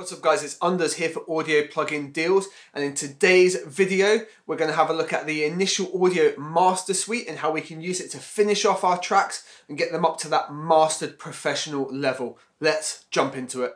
What's up guys, it's Unders here for Audio Plugin Deals, and in today's video we're going to have a look at the Initial Audio Master Suite and how we can use it to finish off our tracks and get them up to that mastered professional level. Let's jump into it.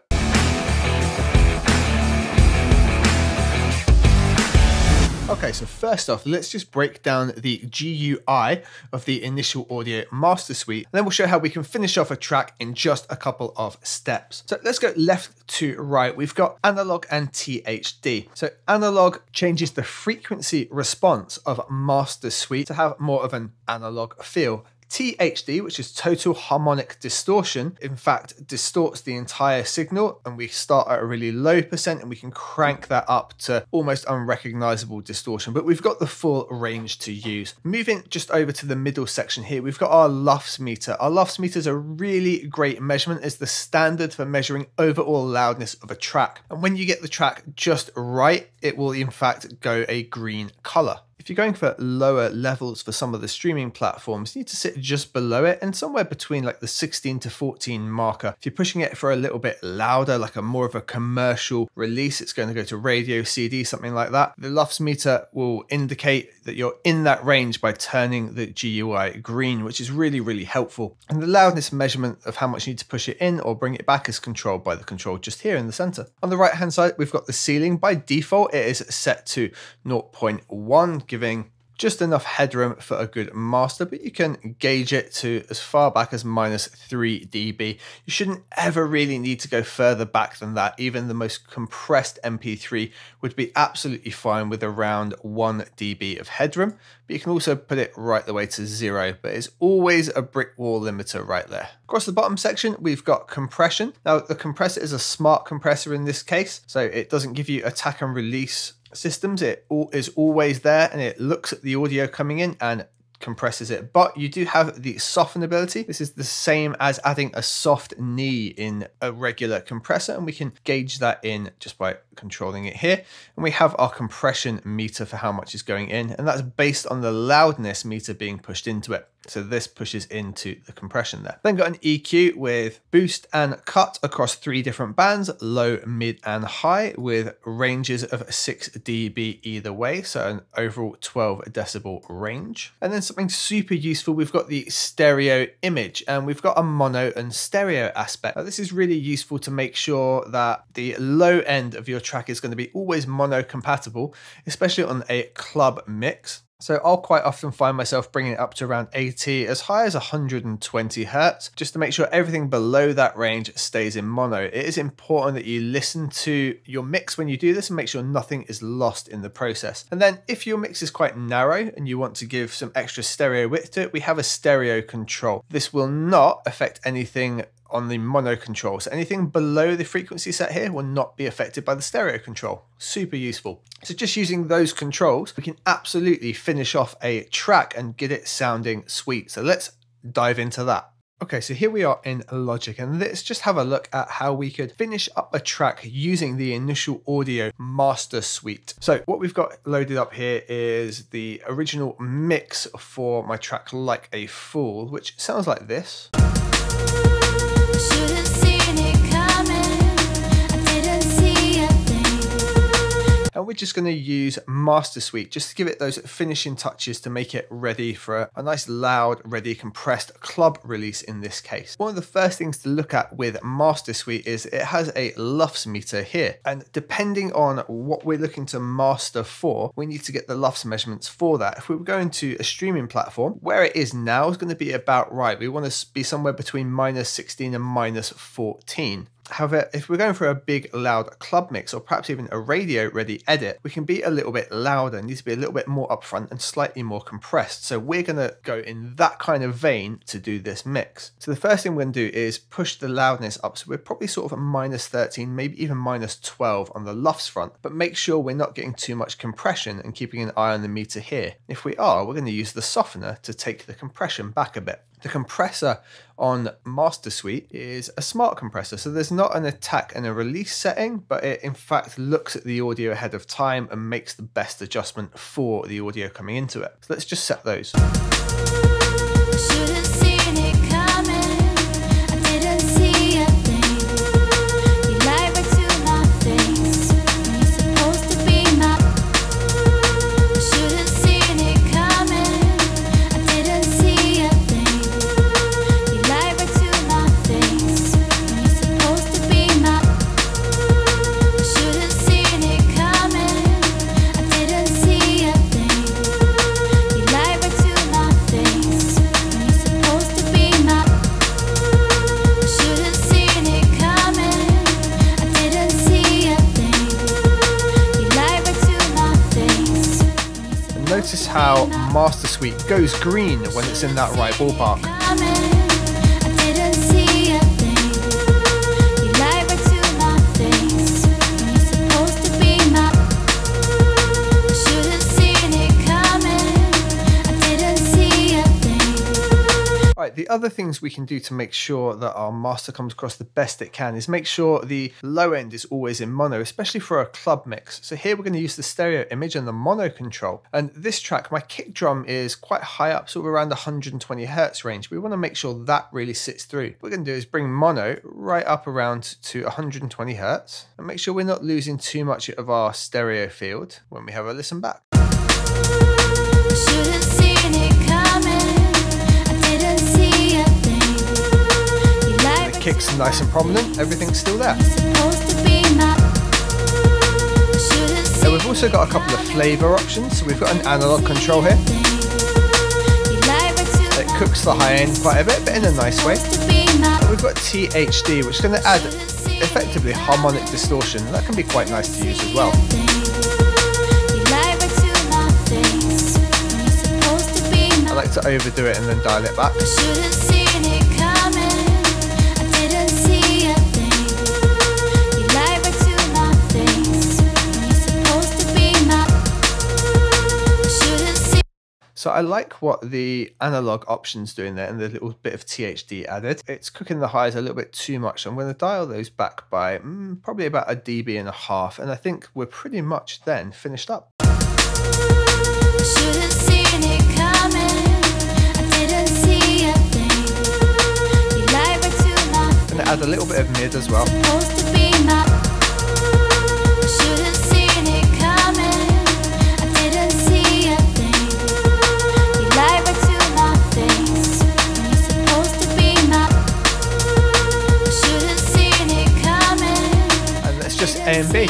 Okay, so first off, let's just break down the GUI of the Initial Audio Master Suite, and then we'll show how we can finish off a track in just a couple of steps. So let's go left to right. We've got analog and THD. So analog changes the frequency response of Master Suite to have more of an analog feel. THD, which is total harmonic distortion, in fact distorts the entire signal, and we start at a really low percent and we can crank that up to almost unrecognizable distortion, but we've got the full range to use. Moving just over to the middle section here, we've got our LUFS meter. Our LUFS meter is a really great measurement. It's the standard for measuring overall loudness of a track, and when you get the track just right, it will in fact go a green color. If you're going for lower levels for some of the streaming platforms, you need to sit just below it and somewhere between like the 16 to 14 marker. If you're pushing it for a little bit louder, like a more of a commercial release, it's going to go to radio, CD, something like that. The LUFS meter will indicate that you're in that range by turning the GUI green, which is really, really helpful. And the loudness measurement of how much you need to push it in or bring it back is controlled by the control just here in the center. On the right-hand side, we've got the ceiling. By default, it is set to 0.1. Giving just enough headroom for a good master, but you can gauge it to as far back as -3 dB. You shouldn't ever really need to go further back than that. Even the most compressed MP3 would be absolutely fine with around 1 dB of headroom, but you can also put it right the way to 0, but it's always a brick wall limiter right there. Across the bottom section, we've got compression. Now the compressor is a smart compressor in this case, so it doesn't give you attack and release systems. It is always there and it looks at the audio coming in and compresses it, but you do have the soften ability. This is the same as adding a soft knee in a regular compressor, and we can gauge that in just by controlling it here. And we have our compression meter for how much is going in, and that's based on the loudness meter being pushed into it. So this pushes into the compression there. Then got an EQ with boost and cut across 3 different bands, low, mid, and high, with ranges of 6 dB either way, so an overall 12 decibel range. And then something super useful, we've got the stereo image, and we've got a mono and stereo aspect. Now, this is really useful to make sure that the low end of your track is going to be always mono compatible, especially on a club mix. So I'll quite often find myself bringing it up to around 80, as high as 120 hertz, just to make sure everything below that range stays in mono. It is important that you listen to your mix when you do this and make sure nothing is lost in the process. And then if your mix is quite narrow and you want to give some extra stereo width to it, we have a stereo control. This will not affect anything on the mono control. So anything below the frequency set here will not be affected by the stereo control. Super useful. So just using those controls, we can absolutely finish off a track and get it sounding sweet. So let's dive into that. Okay, so here we are in Logic, and let's just have a look at how we could finish up a track using the Initial Audio Master Suite. So what we've got loaded up here is the original mix for my track Like a Fool, which sounds like this. Should've seen it coming. I didn't see a thing. And we're just going to use Master Suite just to give it those finishing touches to make it ready for a nice loud, ready, compressed club release in this case. One of the first things to look at with Master Suite is it has a LUFS meter here, and depending on what we're looking to master for, we need to get the LUFS measurements for that. If we were going to a streaming platform, where it is now is going to be about right. We want to be somewhere between -16 and -14. However, if we're going for a big loud club mix, or perhaps even a radio ready edit, we can be a little bit louder, needs to be a little bit more upfront and slightly more compressed. So we're going to go in that kind of vein to do this mix. So the first thing we're going to do is push the loudness up. So we're probably sort of at -13, maybe even -12 on the LUFS front, but make sure we're not getting too much compression and keeping an eye on the meter here. If we are, we're going to use the softener to take the compression back a bit. The compressor on Master Suite is a smart compressor, so there's not an attack and a release setting, but it in fact looks at the audio ahead of time and makes the best adjustment for the audio coming into it. So let's just set those. notice how Master Suite goes green when it's in that right ballpark. Alright, the other things we can do to make sure that our master comes across the best it can is make sure the low end is always in mono, especially for a club mix. So here we're going to use the stereo image and the mono control. And this track, my kick drum is quite high up, sort of around 120 hertz range. We want to make sure that really sits through. What we're going to do is bring mono right up around to 120 hertz and make sure we're not losing too much of our stereo field when we have a listen back. Kicks nice and prominent, everything's still there. So we've also got a couple of flavour options. So we've got an analogue control here. It cooks the high end quite a bit, but in a nice way. And we've got THD, which is going to add effectively harmonic distortion. That can be quite nice to use as well. I like to overdo it and then dial it back. So I like what the analog option's doing there and the little bit of THD added. It's cooking the highs a little bit too much. So I'm going to dial those back by probably about a dB and a half. And I think we're pretty much then finished up. I'm going to add a little bit of mid as well. Just A and B.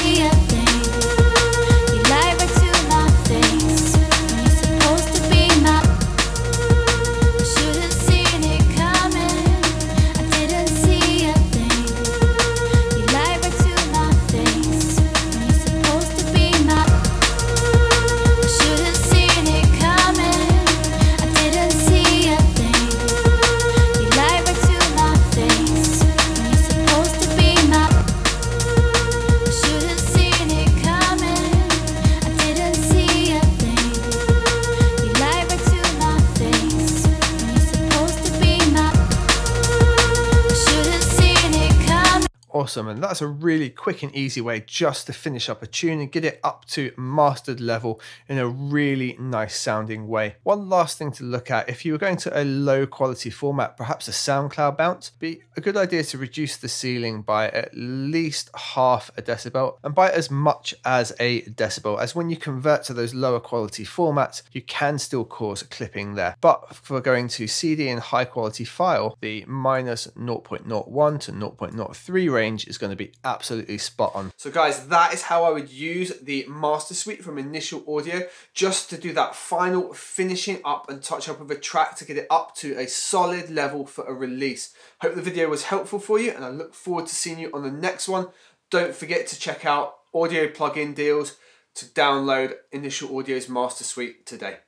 Awesome, and that's a really quick and easy way just to finish up a tune and get it up to mastered level in a really nice sounding way. One last thing to look at, if you were going to a low quality format, perhaps a SoundCloud bounce, be a good idea to reduce the ceiling by at least half a decibel and by as much as a decibel, as when you convert to those lower quality formats, you can still cause clipping there. But for going to CD and high quality file, the minus 0.01 to 0.03 range is going to be absolutely spot on. So guys, that is how I would use the Master Suite from Initial Audio just to do that final finishing up and touch up of a track to get it up to a solid level for a release. Hope the video was helpful for you and I look forward to seeing you on the next one. Don't forget to check out Audio Plugin Deals to download Initial Audio's Master Suite today.